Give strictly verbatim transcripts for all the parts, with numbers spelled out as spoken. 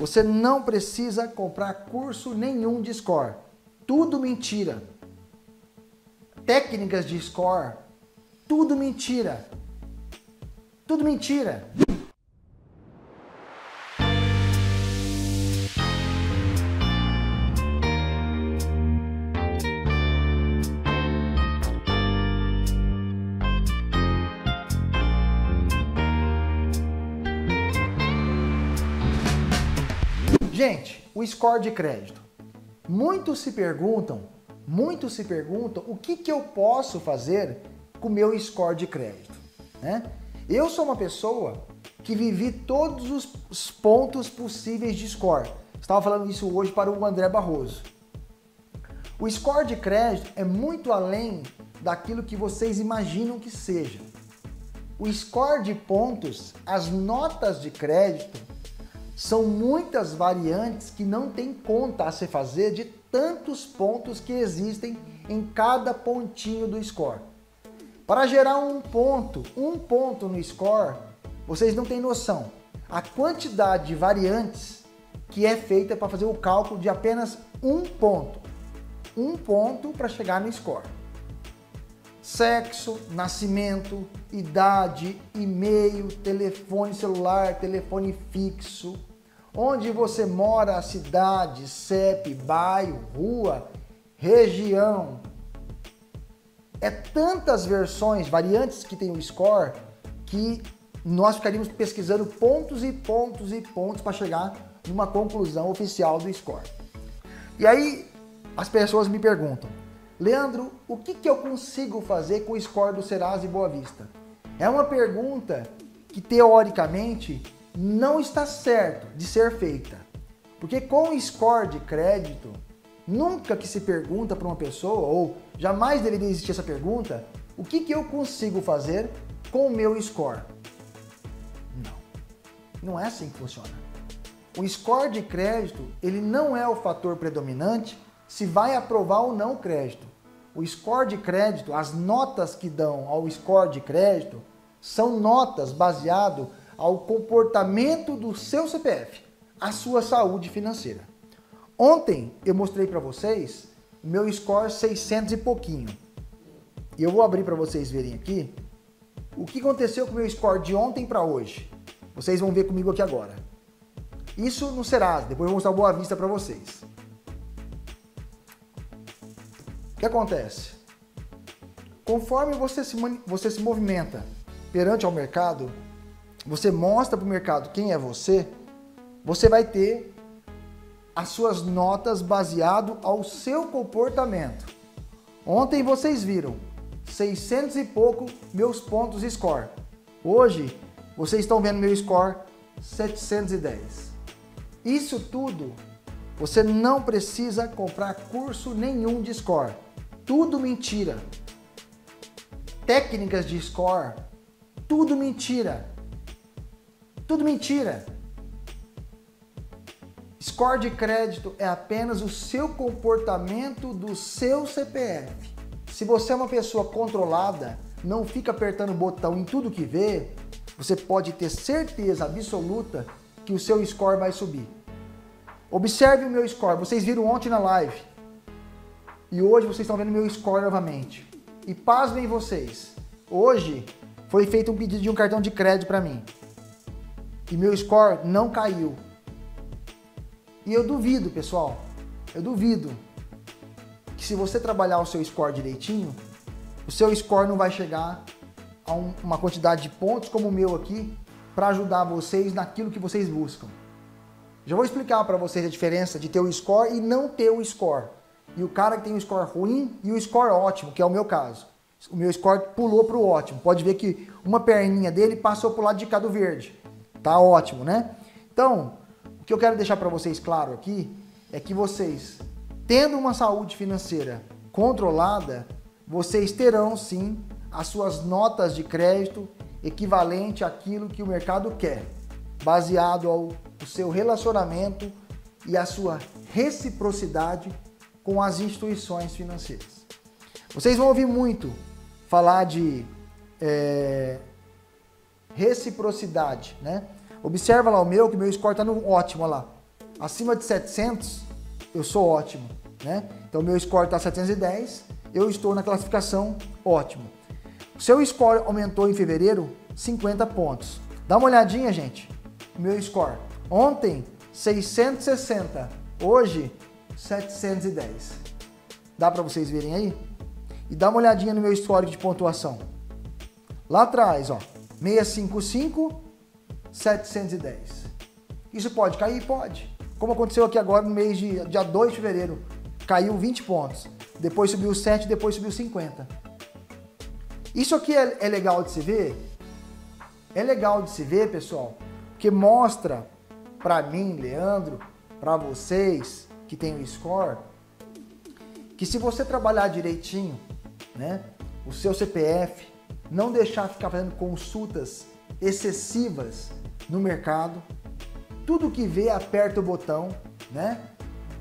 você não precisa comprar curso nenhum de score. Tudo mentira. Técnicas de score, tudo mentira. Tudo mentira. Gente, o score de crédito. Muitos se perguntam, muitos se perguntam o que, que eu posso fazer com o meu score de crédito, né? Eu sou uma pessoa que vivi todos os pontos possíveis de score. Estava falando isso hoje para o André Barroso. O score de crédito é muito além daquilo que vocês imaginam que seja. O score de pontos, as notas de crédito, são muitas variantes que não tem conta a se fazer de tantos pontos que existem em cada pontinho do score. Para gerar um ponto, um ponto no score, vocês não têm noção a quantidade de variantes que é feita para fazer o cálculo de apenas um ponto. Um ponto para chegar no score. Sexo, nascimento, idade, e-mail, telefone celular, telefone fixo, onde você mora, cidade, C E P, bairro, rua, região. É tantas versões, variantes que tem o score, que nós ficaríamos pesquisando pontos e pontos e pontos para chegar numa conclusão oficial do score. E aí as pessoas me perguntam, Leandro, o que, que eu consigo fazer com o score do Serasa e Boa Vista? É uma pergunta que teoricamente não está certo de ser feita, porque com o score de crédito, nunca que se pergunta para uma pessoa, ou jamais deveria existir essa pergunta, o que, que eu consigo fazer com o meu score? Não, não é assim que funciona. O score de crédito, ele não é o fator predominante se vai aprovar ou não o crédito. O score de crédito, as notas que dão ao score de crédito, são notas baseado ao comportamento do seu C P F, a sua saúde financeira. Ontem eu mostrei para vocês o meu score seiscentos e pouquinho. E eu vou abrir para vocês verem aqui o que aconteceu com o meu score de ontem para hoje. Vocês vão ver comigo aqui agora. Isso no Serasa, depois eu vou mostrar o Boa Vista para vocês. O que acontece? Conforme você se, você se movimenta perante ao mercado, você mostra para o mercado quem é você, você vai ter as suas notas baseado ao seu comportamento. Ontem vocês viram seiscentos e pouco meus pontos score. Hoje vocês estão vendo meu score setecentos e dez. Isso tudo você não precisa comprar curso nenhum de score. Tudo mentira. Técnicas de score, tudo mentira. Tudo mentira. Score de crédito é apenas o seu comportamento do seu C P F. Se você é uma pessoa controlada, não fica apertando o botão em tudo que vê, você pode ter certeza absoluta que o seu score vai subir. Observe o meu score. Vocês viram ontem na live. E hoje vocês estão vendo o meu score novamente. E pasmem vocês. Hoje foi feito um pedido de um cartão de crédito para mim. E meu score não caiu. E eu duvido, pessoal, eu duvido que se você trabalhar o seu score direitinho, o seu score não vai chegar a um, uma quantidade de pontos como o meu aqui para ajudar vocês naquilo que vocês buscam. Já vou explicar para vocês a diferença de ter o score e não ter o score. E o cara que tem o score ruim e o score ótimo, que é o meu caso. O meu score pulou para o ótimo. Pode ver que uma perninha dele passou para o lado de cá do verde. Tá ótimo, né? Então, o que eu quero deixar para vocês claro aqui é que vocês, tendo uma saúde financeira controlada, vocês terão sim as suas notas de crédito equivalente àquilo que o mercado quer, baseado ao, ao seu relacionamento e a sua reciprocidade com as instituições financeiras. Vocês vão ouvir muito falar de é, reciprocidade, né? Observa lá o meu, que meu score tá no ótimo, olha lá. acima de setecentos, eu sou ótimo, né? Então meu score está setecentos e dez, eu estou na classificação ótimo. Seu score aumentou em fevereiro cinquenta pontos. Dá uma olhadinha, gente. Meu score ontem seiscentos e sessenta, hoje setecentos e dez. Dá para vocês verem aí? E dá uma olhadinha no meu histórico de pontuação. Lá atrás, ó, seiscentos e cinquenta e cinco, setecentos e dez. Isso pode cair? Pode. Como aconteceu aqui agora no mês de dia dois de fevereiro. Caiu vinte pontos. Depois subiu sete, depois subiu cinquenta. Isso aqui é, é legal de se ver? É legal de se ver, pessoal, porque mostra pra mim, Leandro, pra vocês que tem o score, que se você trabalhar direitinho, né, o seu C P F, não deixar ficar fazendo consultas excessivas no mercado, tudo que vê aperta o botão, né?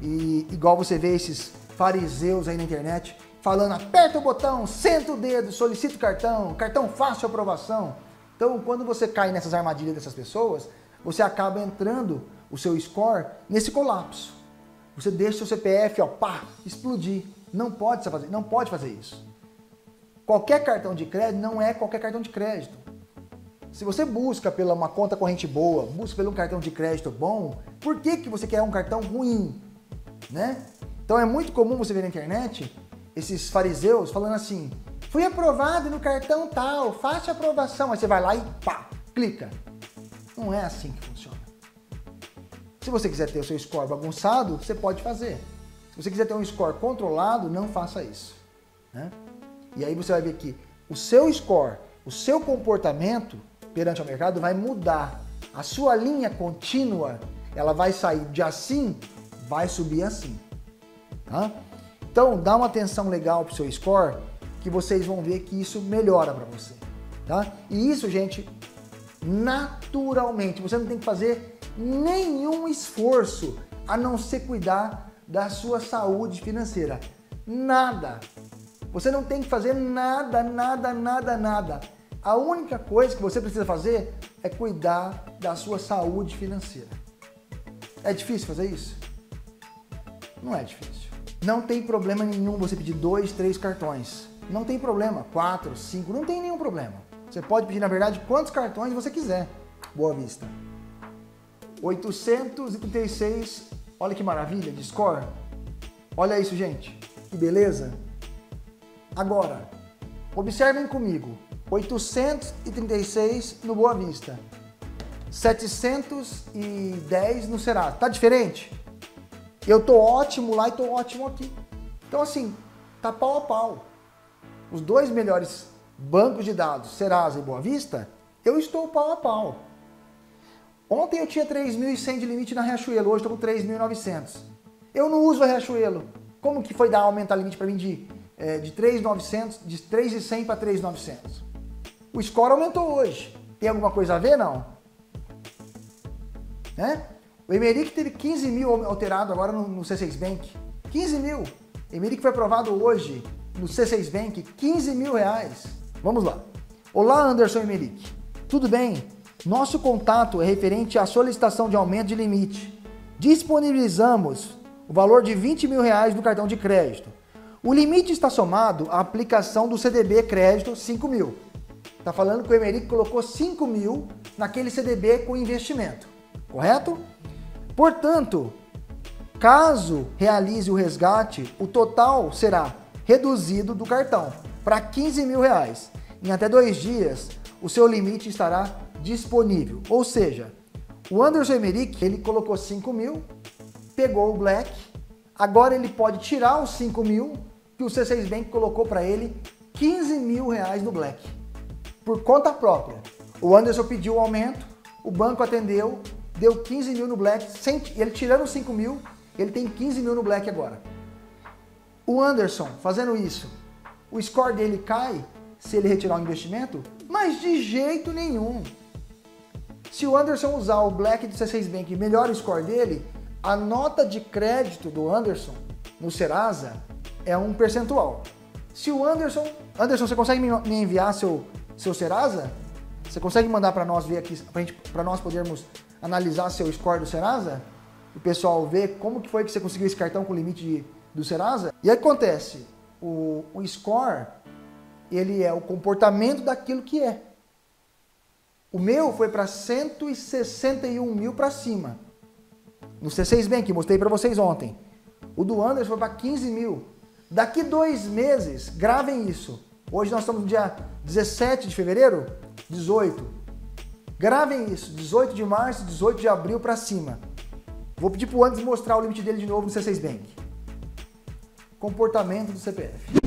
E igual você vê esses fariseus aí na internet falando aperta o botão, senta o dedo, solicita o cartão, cartão fácil aprovação. Então quando você cai nessas armadilhas dessas pessoas, você acaba entrando o seu score nesse colapso. Você deixa o seu C P F, ó, pá, explodir. Não pode fazer, não pode fazer isso. Qualquer cartão de crédito não é qualquer cartão de crédito. Se você busca pela uma conta corrente boa, busca pelo um cartão de crédito bom, por que que você quer um cartão ruim, né? Então é muito comum você ver na internet esses fariseus falando assim, fui aprovado no cartão tal, faça aprovação. Aí você vai lá e pá, clica. Não é assim que funciona. Se você quiser ter o seu score bagunçado, você pode fazer. Se você quiser ter um score controlado, não faça isso, né? E aí você vai ver que o seu score, o seu comportamento perante o mercado vai mudar. A sua linha contínua, ela vai sair de assim, vai subir assim, tá? Então dá uma atenção legal pro seu score, que vocês vão ver que isso melhora para você, tá? E isso, gente, naturalmente, você não tem que fazer nenhum esforço a não ser cuidar da sua saúde financeira. Nada. Você não tem que fazer nada, nada, nada, nada. A única coisa que você precisa fazer é cuidar da sua saúde financeira. É difícil fazer isso? Não é difícil. Não tem problema nenhum você pedir dois, três cartões. Não tem problema. Quatro, cinco, não tem nenhum problema. Você pode pedir, na verdade, quantos cartões você quiser. Boa Vista. oitocentos e trinta e seis. Olha que maravilha de score. Olha isso, gente. Que beleza. Agora, observem comigo. oitocentos e trinta e seis no Boa Vista, setecentos e dez no Serasa. Tá diferente? Eu tô ótimo lá e tô ótimo aqui. Então assim, tá pau a pau. Os dois melhores bancos de dados, Serasa e Boa Vista, eu estou pau a pau. Ontem eu tinha três mil e cem de limite na Riachuelo, hoje estou com três mil e novecentos. Eu não uso a Riachuelo. Como que foi dar aumentar o limite para mim de É, de três mil e novecentos, de três mil e cem para três mil e novecentos. O score aumentou hoje. Tem alguma coisa a ver? Não. Né? O Emerick teve quinze mil alterado agora no, no C seis Bank. quinze mil. Emerick foi aprovado hoje no C seis Bank, quinze mil reais. Vamos lá. Olá, Anderson Emerick. Tudo bem? Nosso contato é referente à solicitação de aumento de limite. Disponibilizamos o valor de vinte mil reais no cartão de crédito. O limite está somado à aplicação do C D B crédito cinco mil. Está falando que o Emerick colocou cinco mil naquele C D B com investimento, correto? Portanto, caso realize o resgate, o total será reduzido do cartão para quinze mil reais. Em até dois dias, o seu limite estará disponível. Ou seja, o Anderson Emerick, ele colocou cinco mil, pegou o Black, agora ele pode tirar os cinco mil que o C seis Bank colocou para ele, quinze mil reais no Black, por conta própria. O Anderson pediu o aumento, o banco atendeu, deu quinze mil no Black, sem, ele tirando os cinco mil, ele tem quinze mil no Black agora. O Anderson, fazendo isso, o score dele cai se ele retirar o investimento? Mas de jeito nenhum. Se o Anderson usar o Black do C seis Bank e melhora o score dele, a nota de crédito do Anderson no Serasa é um percentual. Se o Anderson... Anderson, você consegue me enviar seu, seu Serasa? Você consegue mandar para nós ver aqui, para nós podermos analisar seu score do Serasa? o pessoal ver como que foi que você conseguiu esse cartão com limite de, do Serasa. E aí acontece, o, o score, ele é o comportamento daquilo que é. O meu foi para cento e sessenta e um mil para cima. No C seis Bank, que mostrei para vocês ontem. O do Anderson foi para quinze mil. Daqui dois meses, gravem isso. Hoje nós estamos no dia dezessete de fevereiro, dezoito. Gravem isso, dezoito de março, dezoito de abril para cima. Vou pedir para o Anderson mostrar o limite dele de novo no C seis Bank. Comportamento do C P F.